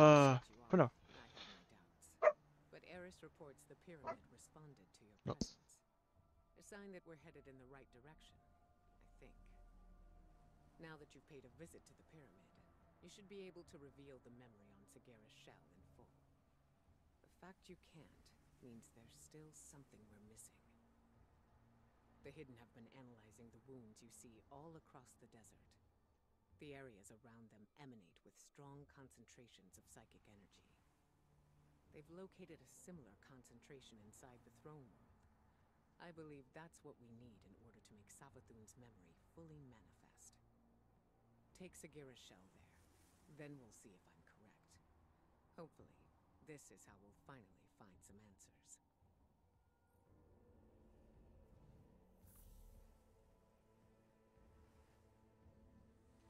Voilà. But Eris reports the pyramid responded to your presence. A sign that we're headed in the right direction, I think. Now that you've paid a visit to the pyramid, you should be able to reveal the memory on Sagira's shell in full. The fact you can't means there's still something we're missing. The Hidden have been analyzing the wounds you see all across the desert. The areas around them emanate with strong concentrations of psychic energy. They've located a similar concentration inside the throne world. I believe that's what we need in order to make Savathûn's memory fully manifest. Take Sagira's shell there. Then we'll see if I'm correct. Hopefully, this is how we'll finally find some answers.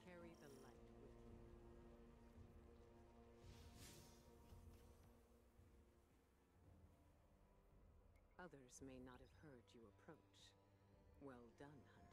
Carry the light with you. Others may not have heard you approach. Well done, Hunter.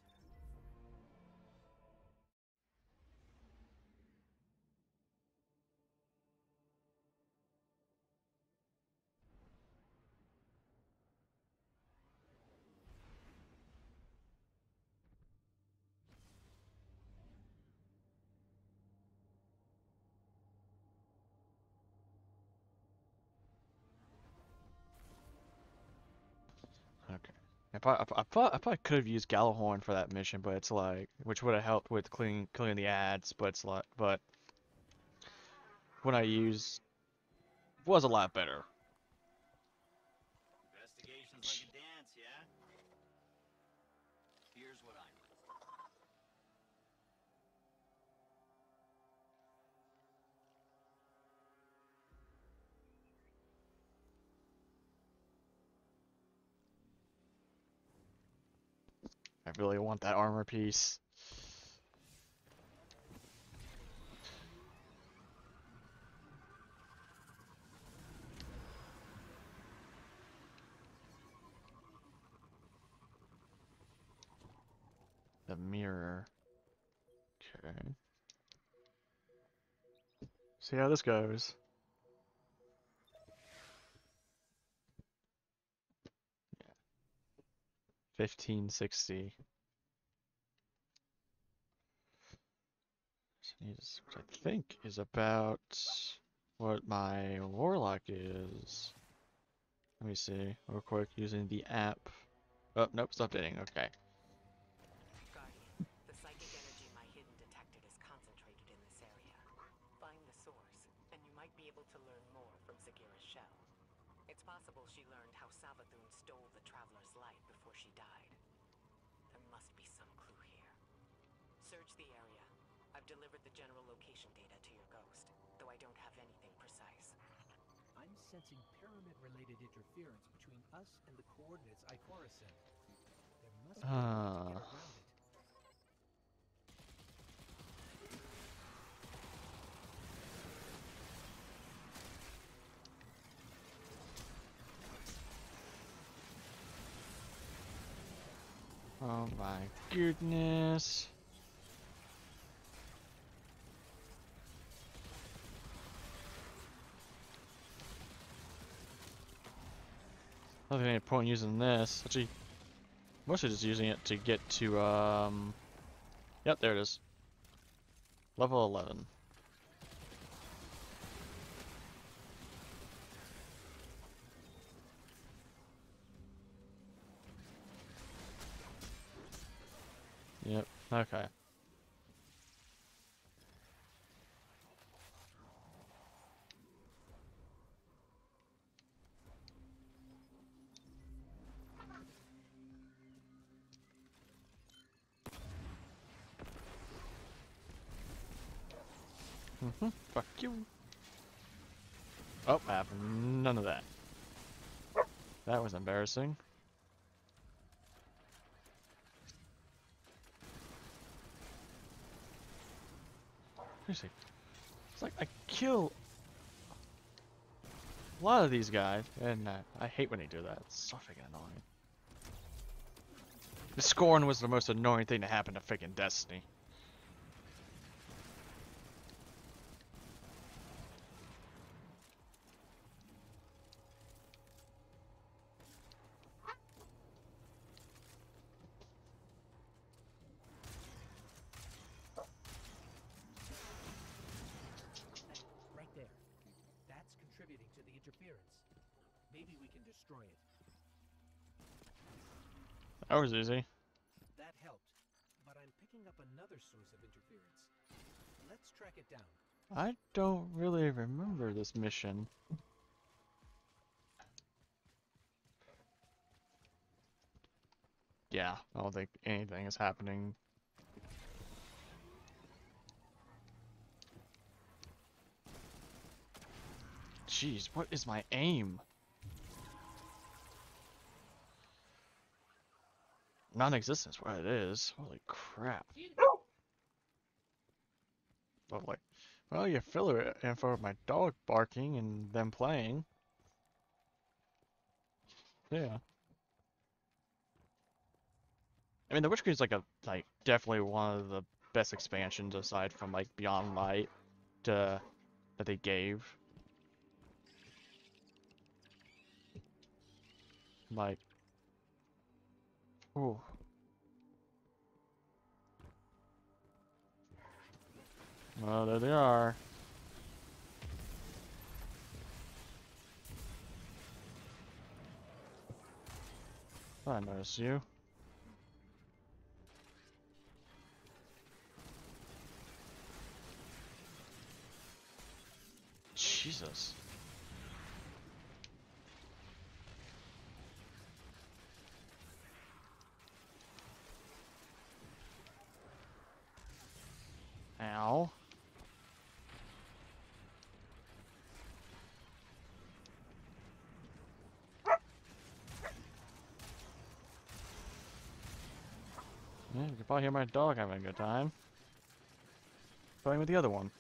I probably could have used Gjallarhorn for that mission, but it's like, which would have helped with clearing the ads, but it's like, but what I used was a lot better. Investigation's like a dance, yeah? Here's what I really want that armor piece. The mirror. Okay. See how this goes. Yeah. 1560. Which I think is about what my warlock is. Let me see real quick using the app. Oh, nope, it's updating. Okay. Guardian, the psychic energy my hidden detected is concentrated in this area. Find the source, and you might be able to learn more from Sagira's shell. It's possible she learned how Savathûn stole the Traveler's light before she died. There must be some clue here. Search the area. I've delivered the general location data to your ghost, though I don't have anything precise. I'm sensing pyramid-related interference between us and the coordinates Ikora sent. There must be a way to get around it. Oh my goodness. I don't think any point in using this. Actually, mostly just using it to get to, yep, there it is. Level 11. Yep, okay. Fuck you. Oh, I have none of that. That was embarrassing. Seriously. It's like I kill a lot of these guys, and I hate when they do that. It's so freaking annoying. The Scorn was the most annoying thing to happen to freaking Destiny. interference. Maybe we can destroy it. That was easy. That helped, but I'm picking up another source of interference. Let's track it down. I don't really remember this mission. Yeah, I don't think anything is happening. Jeez, what is my aim? Non-existence, what it is. Holy crap. Lovely. Well, you filler info with my dog barking and them playing. Yeah. I mean, the Witch Queen is like definitely one of the best expansions aside from like Beyond Light that they gave. Like, ooh. Well, there they are. I notice you. Jesus. Ow. Yeah, you can probably hear my dog having a good time playing with the other one.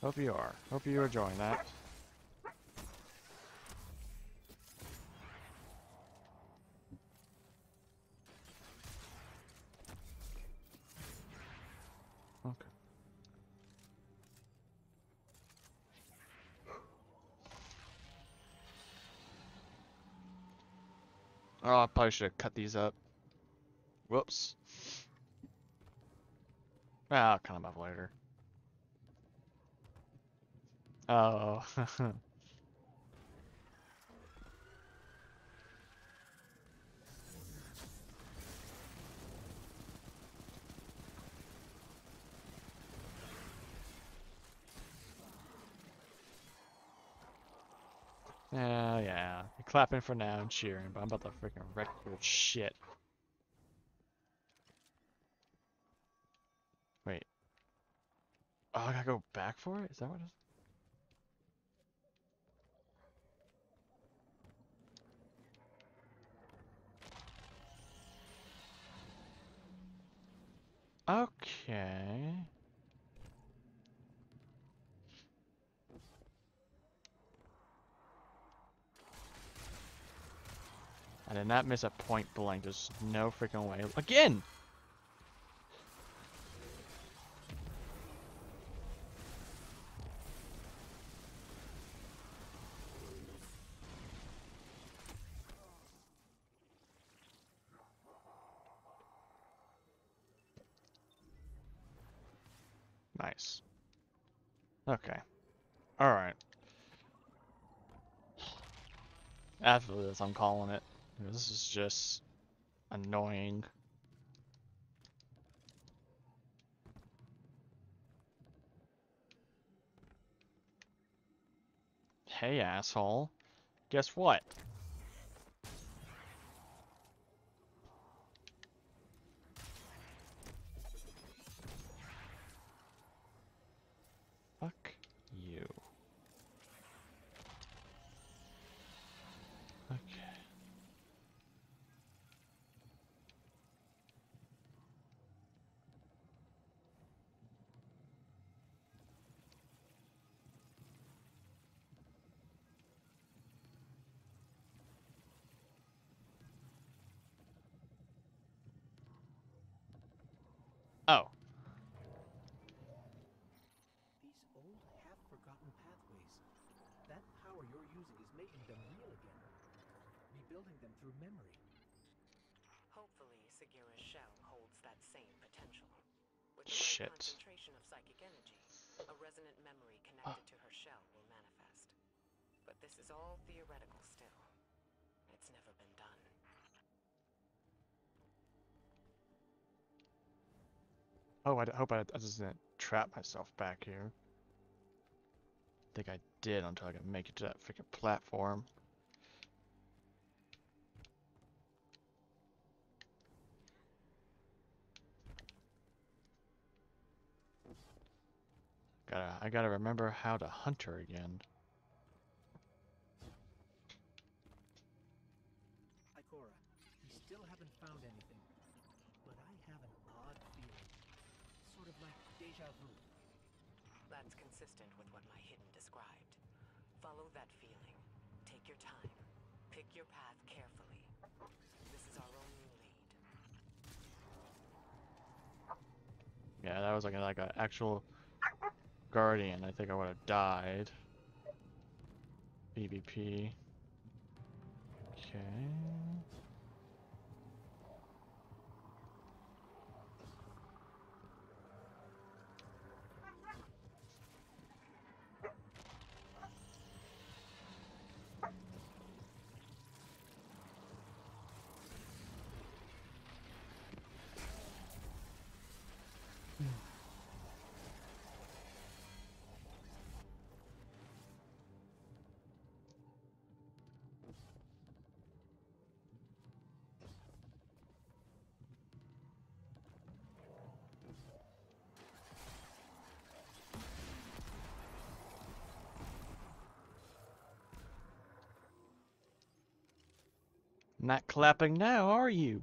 Hope you are. Hope you're enjoying that. Okay. Oh, I probably should have cut these up. Whoops. Ah, I'll cut them up later. Oh. Yeah. You're clapping for now and cheering, but I'm about to freaking wreck your shit. Wait. Oh, I gotta go back for it? Is that what it is? Okay. I did not miss a point blank. There's no freaking way. Again! Nice. Okay. Alright. After this, I'm calling it. This is just annoying. Hey, asshole. Guess what? Fuck you. Okay. Oh. Through memory. Hopefully, Sagira's shell holds that same potential. With the right concentration of psychic energy, a resonant memory connected to her shell will manifest. But this is all theoretical still. It's never been done. Oh, I hope I didn't trap myself back here. I think I did until I could make it to that freaking platform. I gotta remember how to hunt her again. Ikora, you still haven't found anything, but I have an odd feeling, sort of like deja vu. That's consistent with what my hidden described. Follow that feeling. Take your time. Pick your path carefully. This is our only lead. Yeah, that was like an actual Guardian. I think I would have died. BBP. Okay. Not clapping now, are you?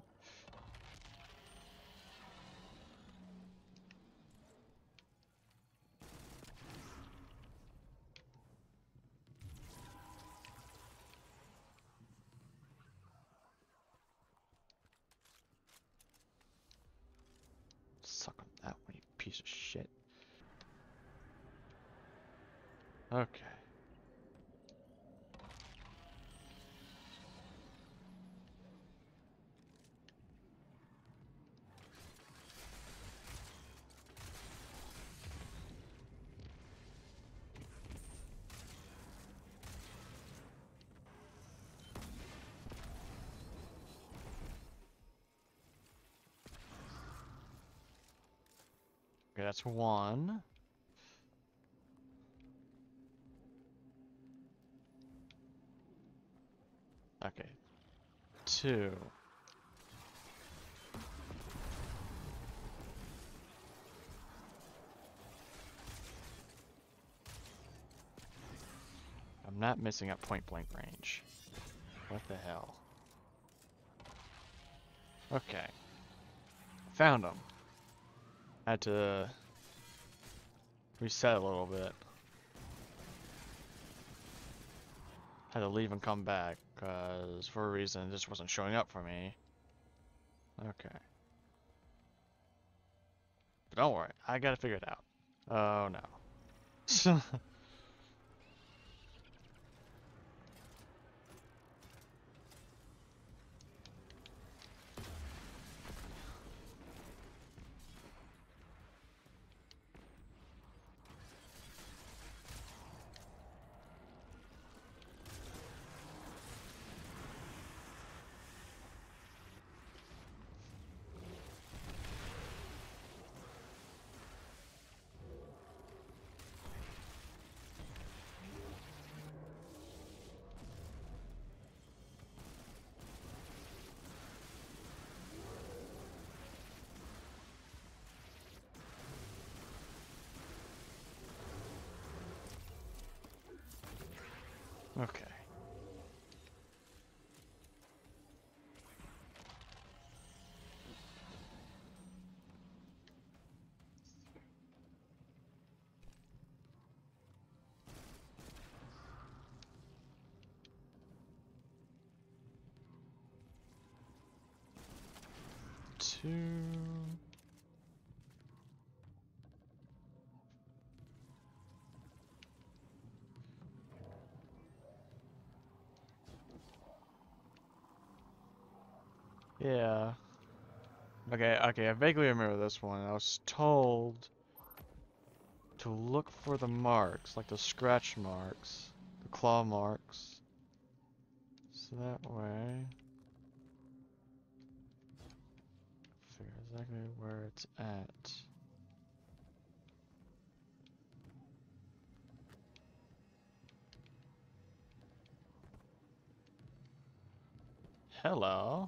Suck on that one, you piece of shit. Okay. Okay, that's one. Okay, two. I'm not missing at point blank range. What the hell? Okay, found him. I had to reset a little bit. Had to leave and come back because for a reason it just wasn't showing up for me. Okay. But don't worry, I gotta figure it out. Oh no. Okay. Two. Yeah. Okay, I vaguely remember this one. I was told to look for the marks, like the scratch marks. the claw marks. So that way, figure exactly where it's at. Hello.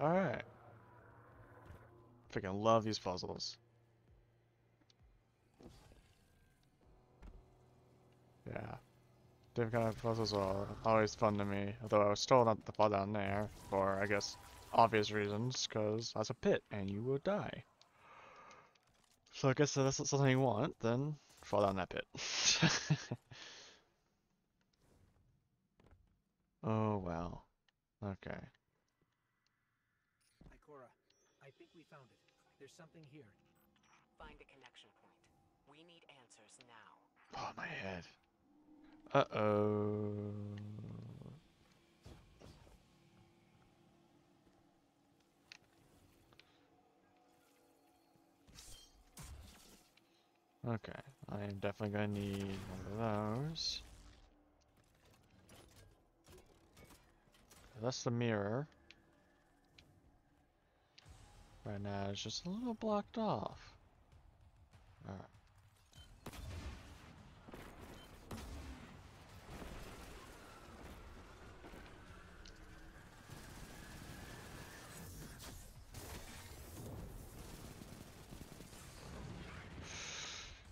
Alright. Freaking love these puzzles. Yeah. Different kind of puzzles are always fun to me. Although I was told not to fall down there, for I guess obvious reasons, because that's a pit and you will die. So I guess if that's not something you want, then fall down that pit. Oh wow. Okay. There's something here. Find a connection point. We need answers now. Oh, my head. Uh-oh. Okay, I am definitely gonna need one of those. That's the mirror. Right now, it's just a little blocked off. Alright.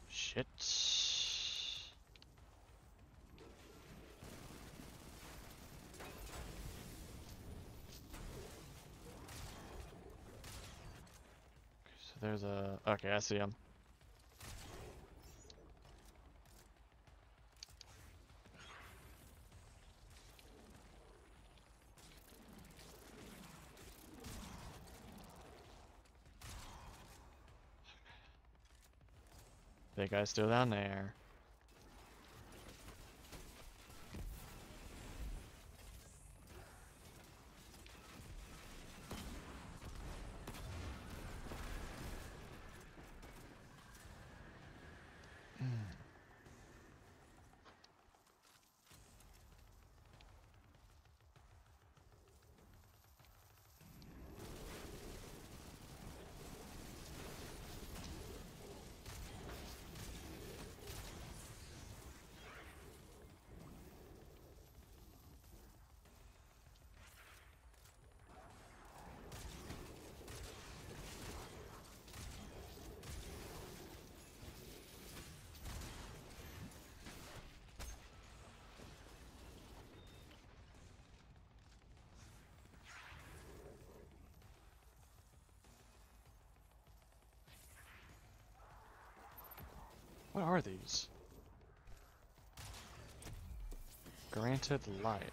Shit. There's a... Okay, I see him. That guy's still down there. What are these? Granted light.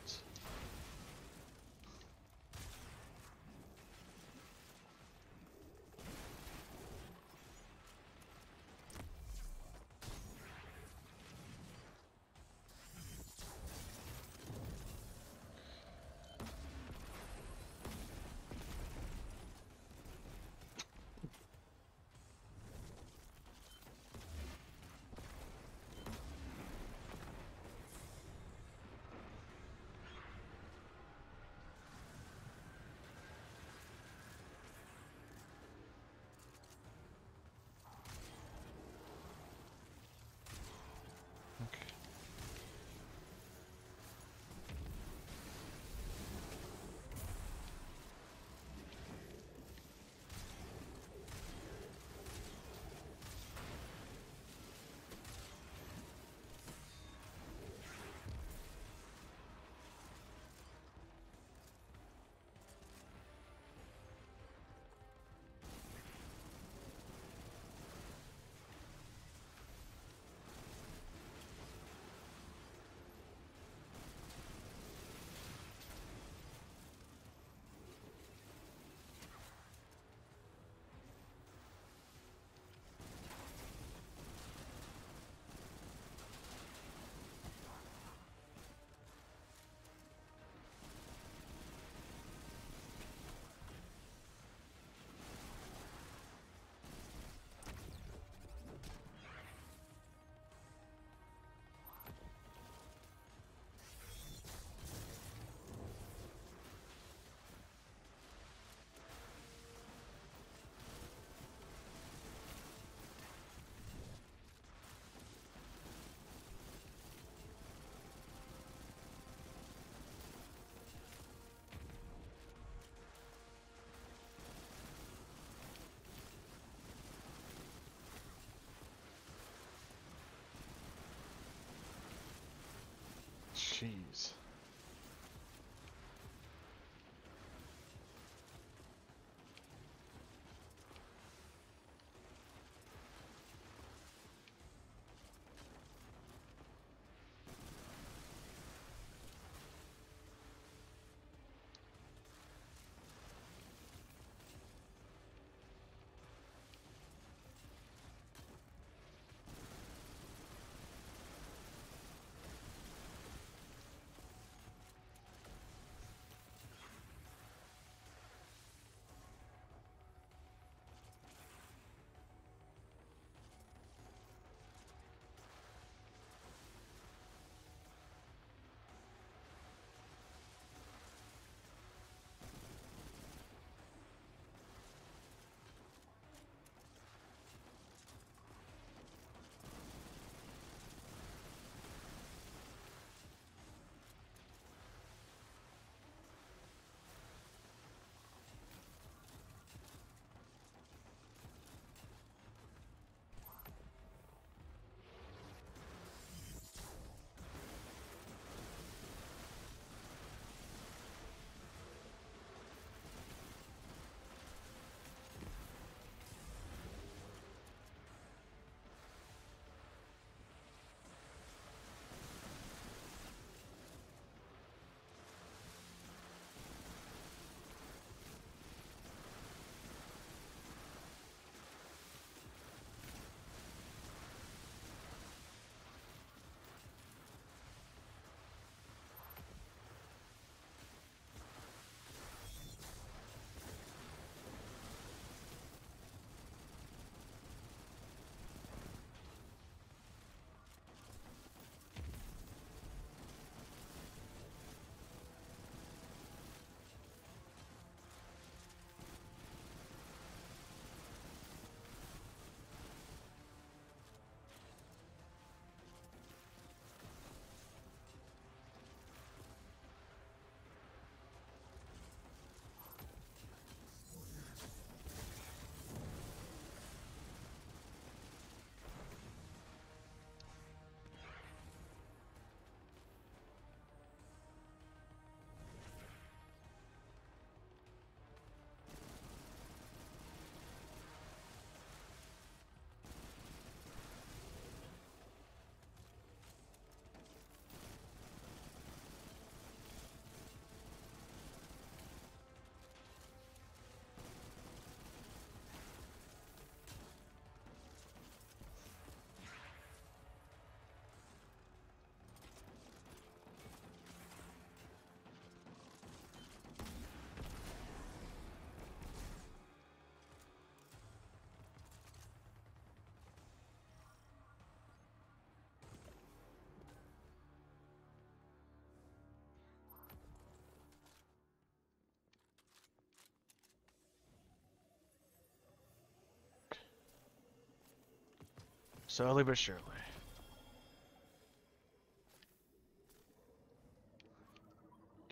Slowly but surely.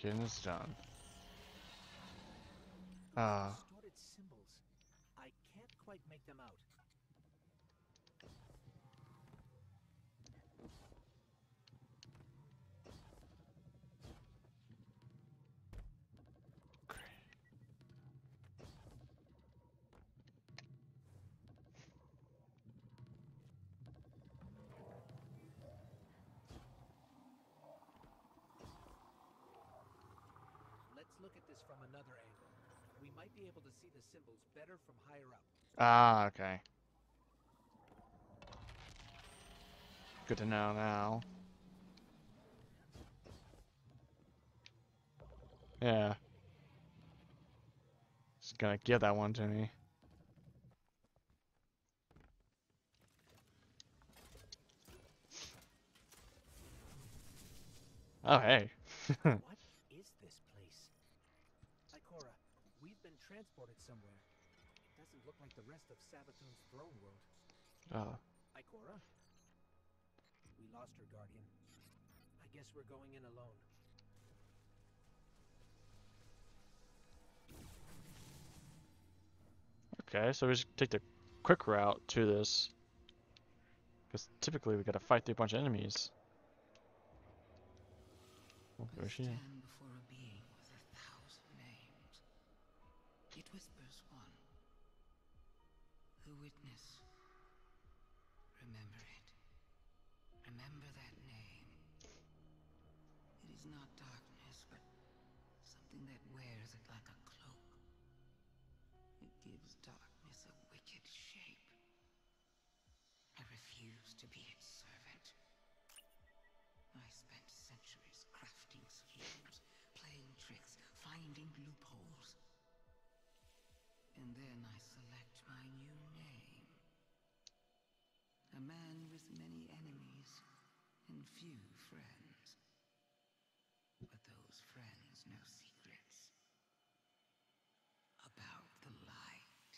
Getting this done. Distorted symbols. I can't quite make them out. Look at this from another angle. We might be able to see the symbols better from higher up. Ah, okay. Good to know now. Yeah. Just gonna give that one to me. Oh, hey. Transported somewhere. It doesn't look like the rest of Savathûn's throne world. Oh. Ikora? We lost her, Guardian. I guess we're going in alone. Okay, so we should take the quick route to this. Because typically we gotta fight through a bunch of enemies. Oh, where is she? Few friends, but those friends know secrets about the light,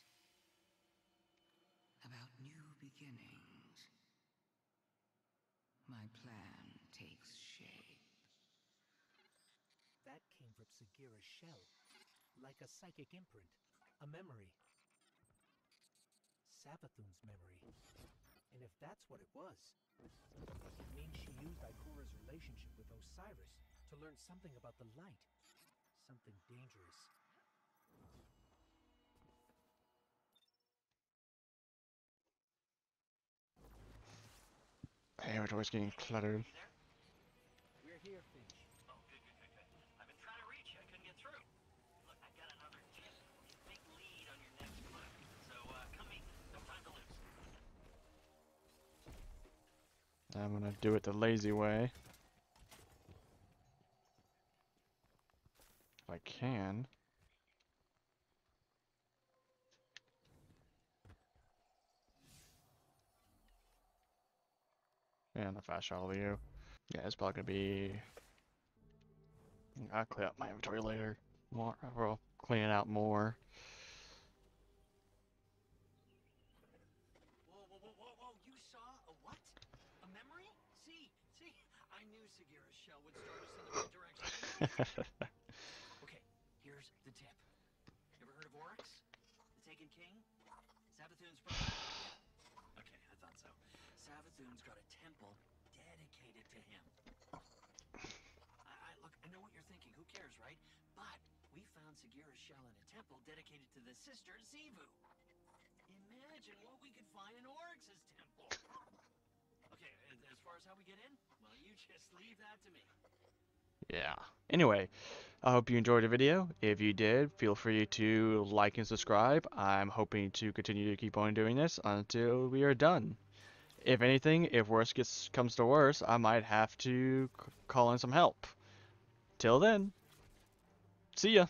about new beginnings. My plan takes shape. That came from Sagira's shell, like a psychic imprint, a memory. Savathûn's memory. And if that's what it was, it means she used Ikora's relationship with Osiris to learn something about the light. Something dangerous. Hey, we're always getting cluttered. We're here, Finch. Oh, good, good, good, good. I've been trying to reach you. I couldn't get through. Look, I got another tip. Big lead on your next clue. So, come meet. No time to lose. I'm gonna do it the lazy way. If I can. Yeah, the fast shot of you. Yeah, it's probably gonna be. I'll clean up my inventory later. More, I'll clean it out more. Sagira's shell would start us in the right direction. Okay, here's the tip. Ever heard of Oryx? The Taken King? Savathûn's brother. Okay, I thought so. Savathûn's got a temple dedicated to him. I know what you're thinking. Who cares, right? But we found Sagira's shell in a temple dedicated to the sister Xivu. Imagine what we could find in Oryx's temple. Okay, as far as how we get in? Just leave that to me. Yeah. Anyway, I hope you enjoyed the video. If you did, feel free to like and subscribe. I'm hoping to continue to keep on doing this until we are done. If anything, if worse comes to worse, I might have to call in some help. Till then, see ya.